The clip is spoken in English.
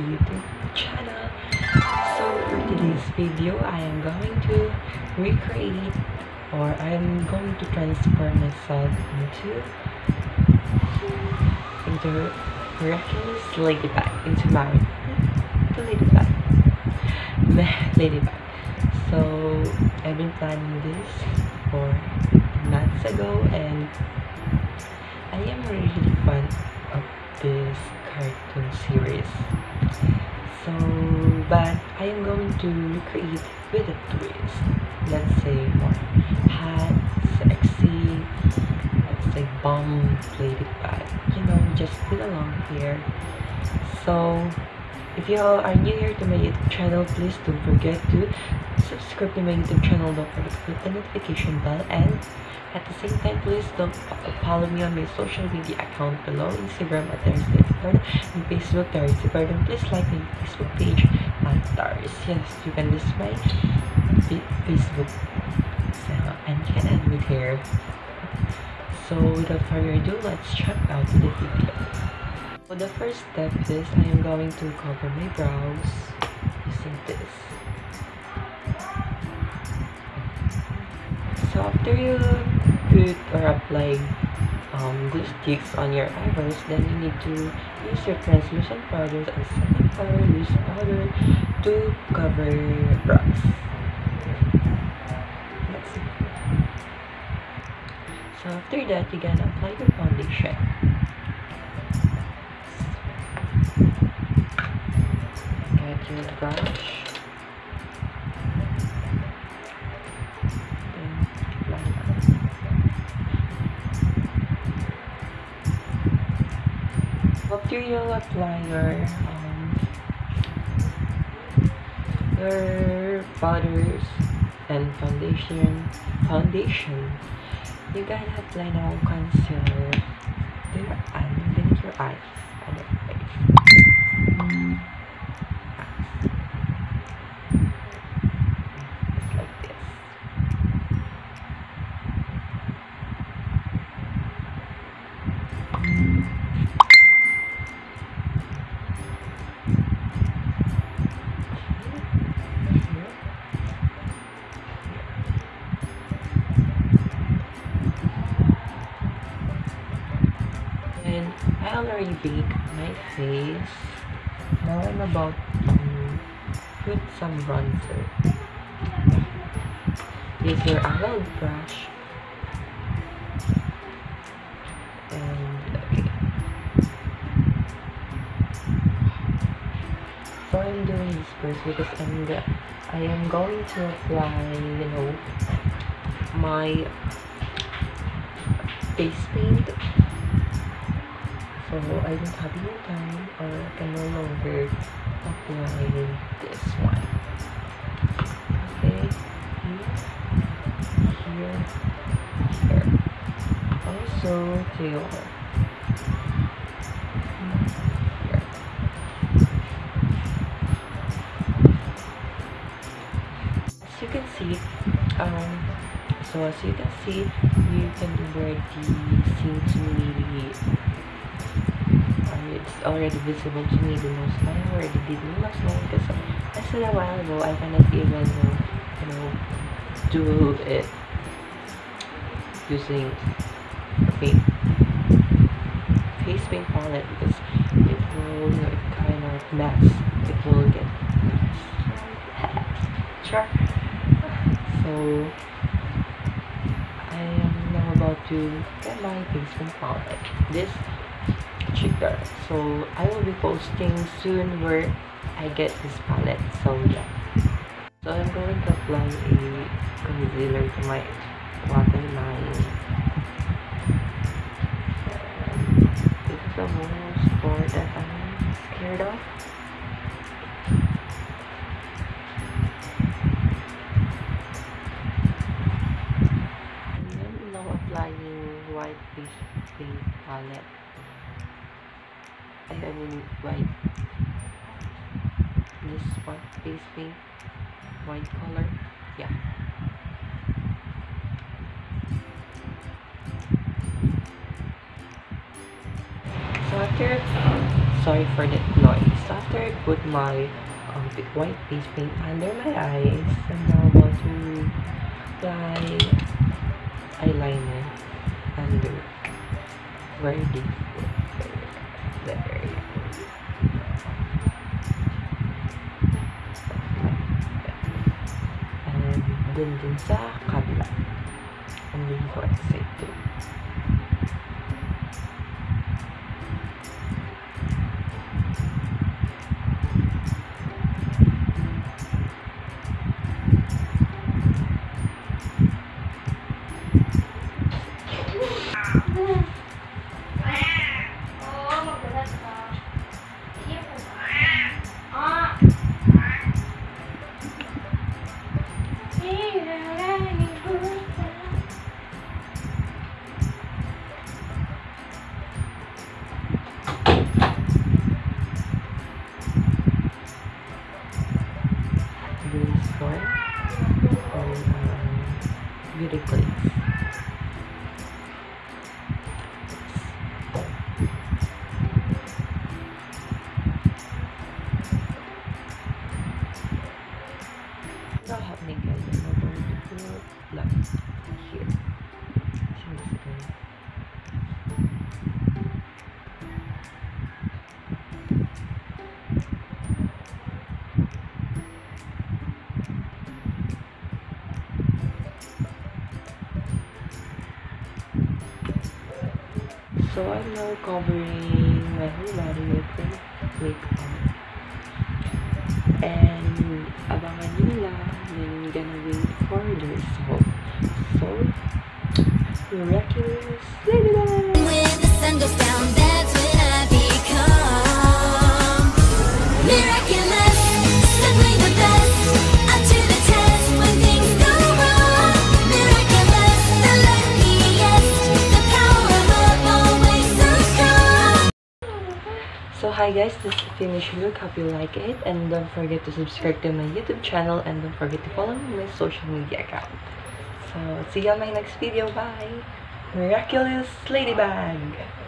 YouTube channel. So for today's video, I am going to recreate, or I am going to transform myself into Miraculous Ladybug, into Ladybug. So I've been planning this for months ago, and I am really fond of this cartoon series. So, but I am going to recreate with a twist. Let's say more hats, sexy, let's say bomb ladybug. You know, just put along here. So, if you all are new here to my YouTube channel, please don't forget to subscribe to my YouTube channel. Don't forget to click the notification bell, and at the same time, please don't follow me on my social media account below. Instagram at @TarisDibardo and Facebook @TarisDibardo. Please like my Facebook page at Taris. Yes, you can visit my Facebook and can end with here. So without further ado, let's check out the video. So the first step is I am going to cover my brows using this. So after you put or apply glue sticks on your eyebrows, then you need to use your translucent powders and setting powder, loose powder to cover your brows. Let's see. So after that, you can apply your foundation. Get your brush. After you apply your powders and foundation, you gotta apply now concealer to your eye, underneath your eyes, and your face. Just like this. I already baked my face. Now I'm about to put some bronzer. Use your angled brush. And okay. So I'm doing this first because I am going to apply, you know, my face paint. So I don't have any time, or I can no longer apply this one. Okay, here. Also here. As you can see, you can already seem to me. It's already visible to me the most. I already did the last one because I said a while ago I cannot even, you know, do it using face paint palette because it will, you know, kind of mess. It will get sure. So I am now about to get my face paint palette. This. So I will be posting soon where I get this palette. So yeah. So I'm going to apply a concealer to my waterline. It's the most part that I'm scared of. I'm now applying white face paint palette. I mean white, this white face paint, white color, yeah. So after, so sorry for that noise. After I put my white face paint under my eyes, I'm now about to apply eyeliner under very deep. There you go. And dun dun sa kabila. I'm really so excited. Beauty place. So happening guys, I'm going to do black here. So I'm now covering my whole body with makeup, and abangan nila yung gagawin for this haul. So, Miraculous Ladybug! When the sun goes down, that's when I become miraculous, suddenly the best, up to the test when things go wrong. Miraculous, the luckiest, the power of always so strong. So hi guys, this is the finished look. Hope you like it, and don't forget to subscribe to my YouTube channel, and don't forget to follow my social media account. So see you on my next video. Bye. Miraculous Ladybug.